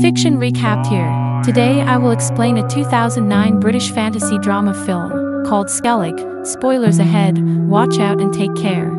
Fiction Recapped here. Today I will explain a 2009 British fantasy drama film called Skellig. Spoilers ahead, watch out and take care.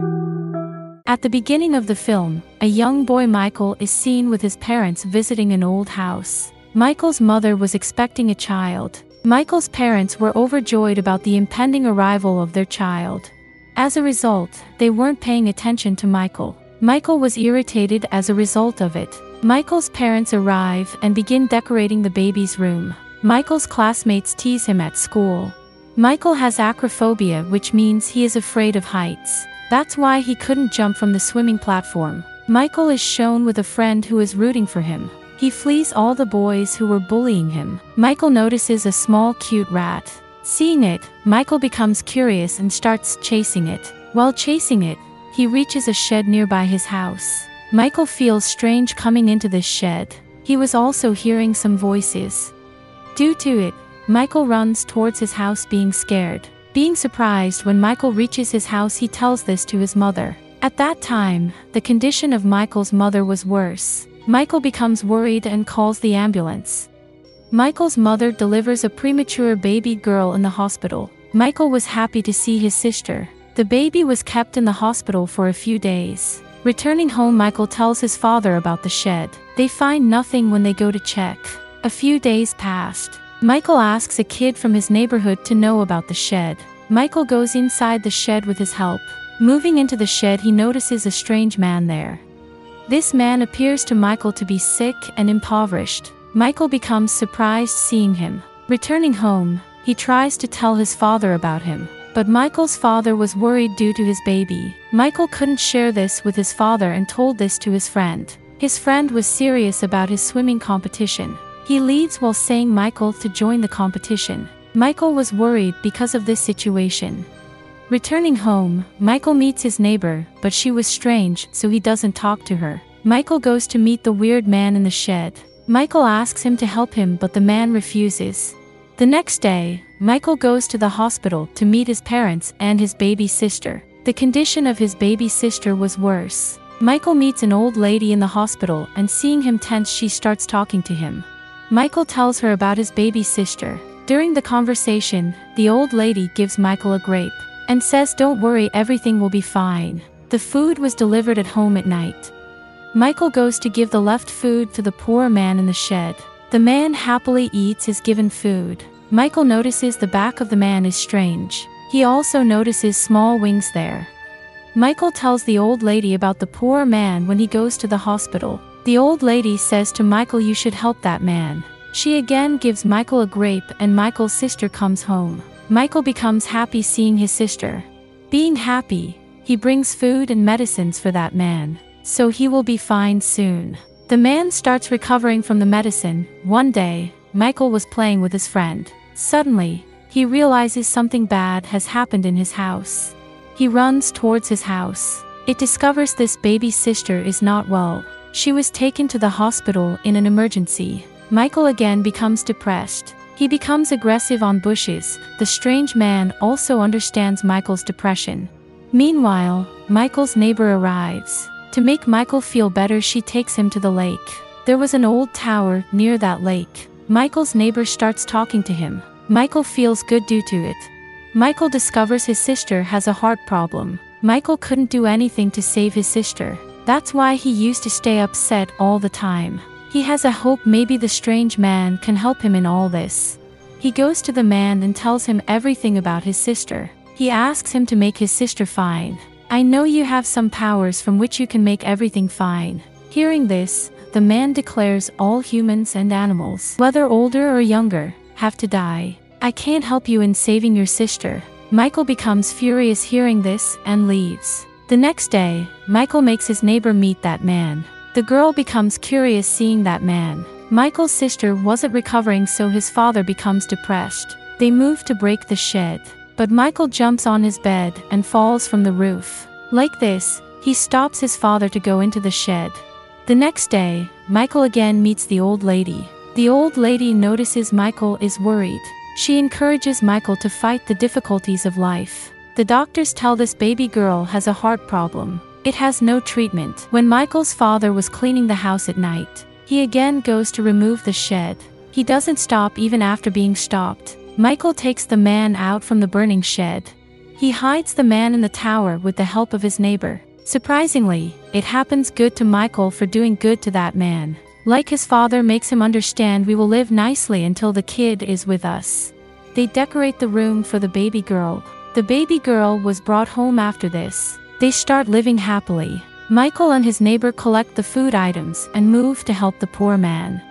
At the beginning of the film, a young boy Michael is seen with his parents visiting an old house. Michael's mother was expecting a child. Michael's parents were overjoyed about the impending arrival of their child. As a result, they weren't paying attention to Michael. Michael was irritated as a result of it. Michael's parents arrive and begin decorating the baby's room. Michael's classmates tease him at school. Michael has acrophobia, which means he is afraid of heights. That's why he couldn't jump from the swimming platform. Michael is shown with a friend who is rooting for him. He flees all the boys who were bullying him. Michael notices a small cute rat. Seeing it, Michael becomes curious and starts chasing it. While chasing it, he reaches a shed nearby his house. Michael feels strange coming into this shed. He was also hearing some voices. Due to it, Michael runs towards his house being scared. Being surprised when Michael reaches his house, he tells this to his mother. At that time, the condition of Michael's mother was worse. Michael becomes worried and calls the ambulance. Michael's mother delivers a premature baby girl in the hospital. Michael was happy to see his sister. The baby was kept in the hospital for a few days. Returning home, Michael tells his father about the shed. They find nothing when they go to check. A few days passed. Michael asks a kid from his neighborhood to know about the shed. Michael goes inside the shed with his help. Moving into the shed, he notices a strange man there. This man appears to Michael to be sick and impoverished. Michael becomes surprised seeing him. Returning home, he tries to tell his father about him. But Michael's father was worried due to his baby. Michael couldn't share this with his father and told this to his friend. His friend was serious about his swimming competition. He leaves while saying Michael to join the competition. Michael was worried because of this situation. Returning home, Michael meets his neighbor, but she was strange, so he doesn't talk to her. Michael goes to meet the weird man in the shed. Michael asks him to help him, but the man refuses. The next day, Michael goes to the hospital to meet his parents and his baby sister. The condition of his baby sister was worse. Michael meets an old lady in the hospital, and seeing him tense, she starts talking to him. Michael tells her about his baby sister. During the conversation, the old lady gives Michael a grape and says, "Don't worry, everything will be fine." The food was delivered at home at night. Michael goes to give the left food to the poor man in the shed. The man happily eats his given food. Michael notices the back of the man is strange. He also notices small wings there. Michael tells the old lady about the poor man when he goes to the hospital. The old lady says to Michael, "You should help that man." She again gives Michael a grape, and Michael's sister comes home. Michael becomes happy seeing his sister. Being happy, he brings food and medicines for that man, so he will be fine soon. The man starts recovering from the medicine. One day, Michael was playing with his friend. Suddenly, he realizes something bad has happened in his house. He runs towards his house. It discovers this baby sister is not well. She was taken to the hospital in an emergency. Michael again becomes depressed. He becomes aggressive on bushes. The strange man also understands Michael's depression. Meanwhile, Michael's neighbor arrives. To make Michael feel better, she takes him to the lake. There was an old tower near that lake. Michael's neighbor starts talking to him. Michael feels good due to it. Michael discovers his sister has a heart problem. Michael couldn't do anything to save his sister. That's why he used to stay upset all the time. He has a hope maybe the strange man can help him in all this. He goes to the man and tells him everything about his sister. He asks him to make his sister fine. "I know you have some powers from which you can make everything fine." Hearing this, the man declares all humans and animals, whether older or younger, have to die. "I can't help you in saving your sister." Michael becomes furious hearing this and leaves. The next day, Michael makes his neighbor meet that man. The girl becomes curious seeing that man. Michael's sister wasn't recovering, so his father becomes depressed. They move to break the shed. But Michael jumps on his bed and falls from the roof. Like this, he stops his father to go into the shed. The next day, Michael again meets the old lady. The old lady notices Michael is worried. She encourages Michael to fight the difficulties of life. The doctors tell this baby girl has a heart problem. It has no treatment. When Michael's father was cleaning the house at night, He again goes to remove the shed. He doesn't stop even after being stopped. Michael takes the man out from the burning shed. He hides the man in the tower with the help of his neighbor. Surprisingly, it happens good to Michael for doing good to that man. Like his father makes him understand, we will live nicely until the kid is with us. They decorate the room for the baby girl. The baby girl was brought home after this. They start living happily. Michael and his neighbor collect the food items and move to help the poor man.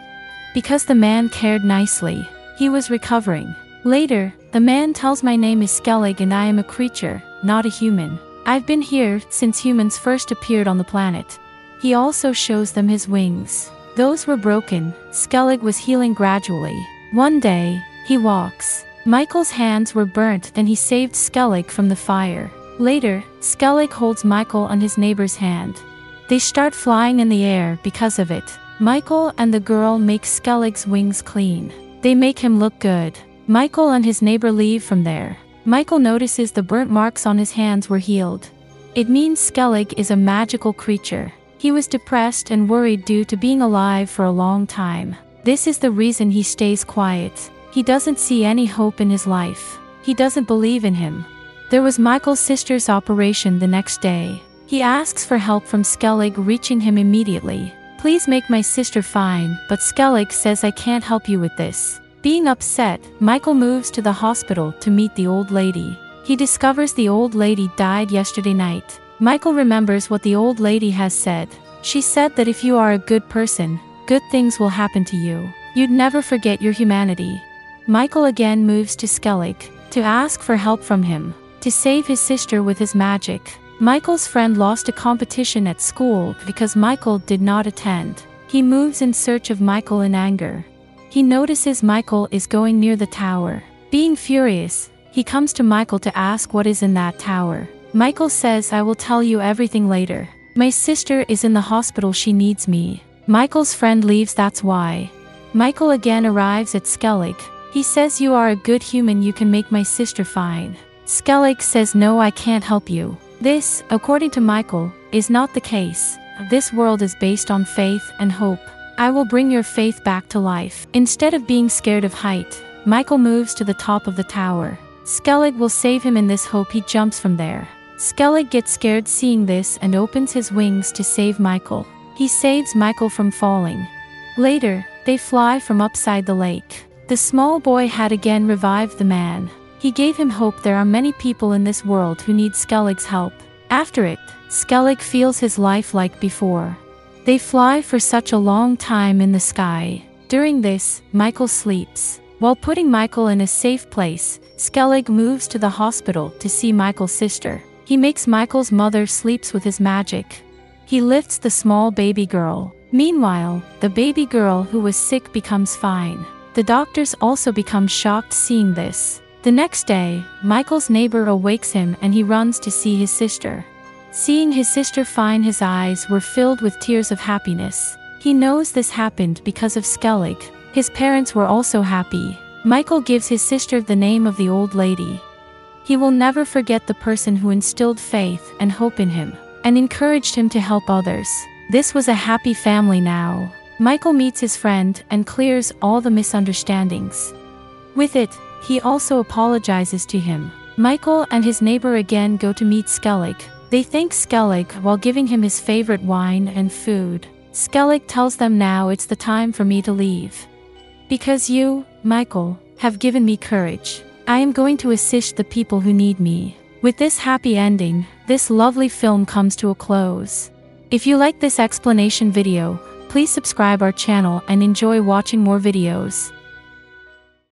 Because the man cared nicely, he was recovering. Later, the man tells, my name is Skellig and I am a creature, not a human. I've been here since humans first appeared on the planet. He also shows them his wings. Those were broken. Skellig was healing gradually. One day, he walks. Michael's hands were burnt and he saved Skellig from the fire. Later, Skellig holds Michael on his neighbor's hand. They start flying in the air because of it. Michael and the girl make Skellig's wings clean. They make him look good. Michael and his neighbor leave from there. Michael notices the burnt marks on his hands were healed. It means Skellig is a magical creature. He was depressed and worried due to being alive for a long time. This is the reason he stays quiet. He doesn't see any hope in his life. He doesn't believe in him. There was Michael's sister's operation the next day. He asks for help from Skellig, reaching him immediately. Please make my sister fine, but Skellig says I can't help you with this. Being upset, Michael moves to the hospital to meet the old lady. He discovers the old lady died yesterday night. Michael remembers what the old lady has said. She said that if you are a good person, good things will happen to you. You'd never forget your humanity. Michael again moves to Skellig to ask for help from him to save his sister with his magic. Michael's friend lost a competition at school because Michael did not attend. He moves in search of Michael in anger. He notices Michael is going near the tower. Being furious, he comes to Michael to ask what is in that tower. Michael says, I will tell you everything later. My sister is in the hospital, she needs me. Michael's friend leaves, that's why. Michael again arrives at Skellig. He says, you are a good human, you can make my sister fine. Skellig says, no, I can't help you. This, according to Michael, is not the case. This world is based on faith and hope. I will bring your faith back to life. Instead of being scared of height, Michael moves to the top of the tower. Skellig will save him in this hope, he jumps from there. Skellig gets scared seeing this and opens his wings to save Michael. He saves Michael from falling. Later, they fly from upside the lake. The small boy had again revived the man. He gave him hope. There are many people in this world who need Skellig's help. After it, Skellig feels his life like before. They fly for such a long time in the sky. During this, Michael sleeps. While putting Michael in a safe place, Skellig moves to the hospital to see Michael's sister. He makes Michael's mother sleeps with his magic. He lifts the small baby girl. Meanwhile, the baby girl who was sick becomes fine. The doctors also become shocked seeing this. The next day, Michael's neighbor awakes him and he runs to see his sister. Seeing his sister fine, his eyes were filled with tears of happiness. He knows this happened because of Skellig. His parents were also happy. Michael gives his sister the name of the old lady. He will never forget the person who instilled faith and hope in him and encouraged him to help others. This was a happy family now. Michael meets his friend and clears all the misunderstandings. With it, he also apologizes to him. Michael and his neighbor again go to meet Skellig. They thank Skellig while giving him his favorite wine and food. Skellig tells them, now it's the time for me to leave. Because you, Michael, have given me courage. I am going to assist the people who need me. With this happy ending, this lovely film comes to a close. If you like this explanation video, please subscribe our channel and enjoy watching more videos.